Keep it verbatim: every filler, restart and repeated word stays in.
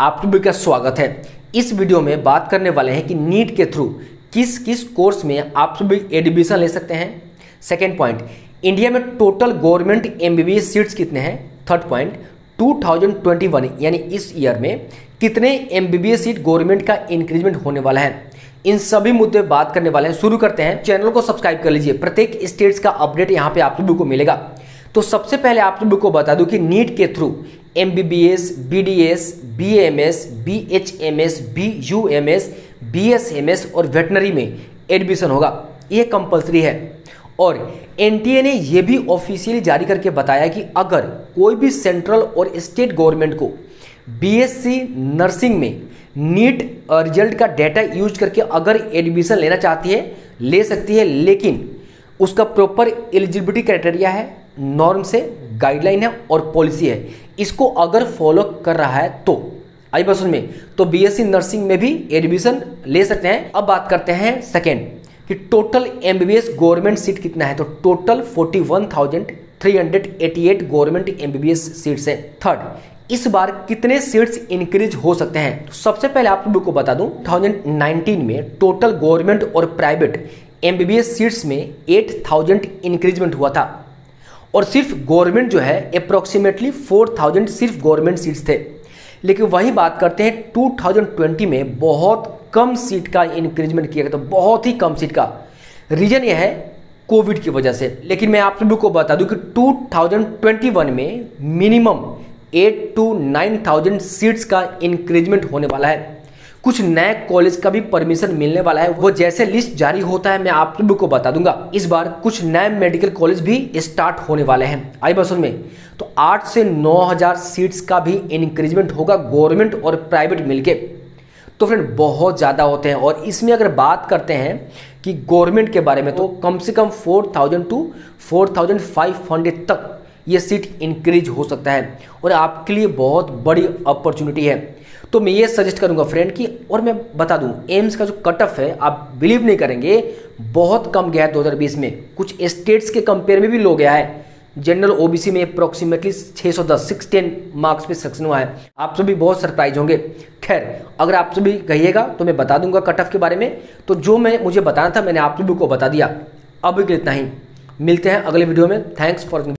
आप सभी का स्वागत है। इस वीडियो में बात करने वाले हैं कि नीट के थ्रू किस किस कोर्स में आप सभी एडमिशन ले सकते हैं। सेकेंड पॉइंट, इंडिया में टोटल गवर्नमेंट एमबीबीएस सीट्स कितने हैं। थर्ड पॉइंट, दो हज़ार इक्कीस यानी इस ईयर में कितने एमबीबीएस सीट गवर्नमेंट का इंक्रीजमेंट होने वाला है। इन सभी मुद्दे बात करने वाले हैं। शुरू करते हैं। चैनल को सब्सक्राइब कर लीजिए। प्रत्येक स्टेट्स का अपडेट यहाँ पे आप सभी को मिलेगा। तो सबसे पहले आप सभी को बता दूं कि नीट के through MBBS, BDS, BMS, BHMS, BUMS, BSMS और वेटनरी में एडमिशन होगा। ये कंपलसरी है। और एनटीए ने यह भी ऑफिशियली जारी करके बताया कि अगर कोई भी सेंट्रल और स्टेट गवर्नमेंट को बीएससी नर्सिंग में नीट रिजल्ट का डाटा यूज करके अगर एडमिशन लेना चाहती है ले सकती है, लेकिन उसका प्रॉपर एलिजिबिलिटी क्राइटेरिया है, नॉर्म से गाइडलाइन है और पॉलिसी है। इसको अगर फॉलो कर रहा है तो आई बस में तो बीएससी नर्सिंग में भी एडमिशन ले सकते हैं। अब बात करते हैं सेकेंड कि टोटल एमबीबीएस गवर्नमेंट सीट कितना है। तो टोटल इकतालीस हज़ार तीन सौ अट्ठासी गवर्नमेंट एमबीबीएस सीट्स है। थर्ड, इस बार कितने सीट्स इंक्रीज हो सकते हैं। तो सबसे पहले आप लोगों को बता दूं दो हज़ार उन्नीस में टोटल गवर्नमेंट और प्राइवेट एमबीबीएस सीट्स में आठ हज़ार इंक्रीजमेंट हुआ था और सिर्फ गवर्नमेंट जो है अप्रोक्सीमेटली चार हज़ार सिर्फ गवर्नमेंट सीट्स थे। लेकिन वही बात करते हैं दो हज़ार बीस में बहुत कम सीट का इंक्रीजमेंट किया गया, तो बहुत ही कम सीट का। रीजन यह है कोविड की वजह से। लेकिन मैं आप लोगों को बता दूं कि दो हज़ार इक्कीस में मिनिमम आठ टू नौ हज़ार सीट्स का इंक्रीजमेंट होने वाला है। कुछ नए कॉलेज का भी परमिशन मिलने वाला है। वो जैसे लिस्ट जारी होता है मैं आप लोगों को बता दूंगा। इस बार कुछ नए मेडिकल कॉलेज भी स्टार्ट होने वाले हैं आई बस में। तो आठ से नौ हजार सीट्स का भी इंक्रीजमेंट होगा गवर्नमेंट और प्राइवेट मिलके। तो फ्रेंड बहुत ज़्यादा होते हैं। और इसमें अगर बात करते हैं कि गवर्नमेंट के बारे में तो कम से कम चार हज़ार टू चार हज़ार पाँच सौ तक ये सीट इंक्रीज हो सकता है और आपके लिए बहुत बड़ी अपॉर्चुनिटी है। तो मैं ये सजेस्ट करूंगा फ्रेंड कि, और मैं बता दूं एम्स का जो कट ऑफ है आप बिलीव नहीं करेंगे बहुत कम गया है। दो हज़ार बीस में कुछ स्टेट्स के कंपेयर में भी लो गया है। जनरल ओबीसी में अप्रोक्सीमेटली छह सौ दस मार्क्स पे सेक्शन हुआ है। आप सभी बहुत सरप्राइज होंगे। खैर, अगर आप सभी कहिएगा तो मैं बता दूंगा कट ऑफ के बारे में। तो जो मैं मुझे बताना था मैंने आप सभी को बता दिया। अब इतना ही, मिलते हैं अगले वीडियो में। Thanks for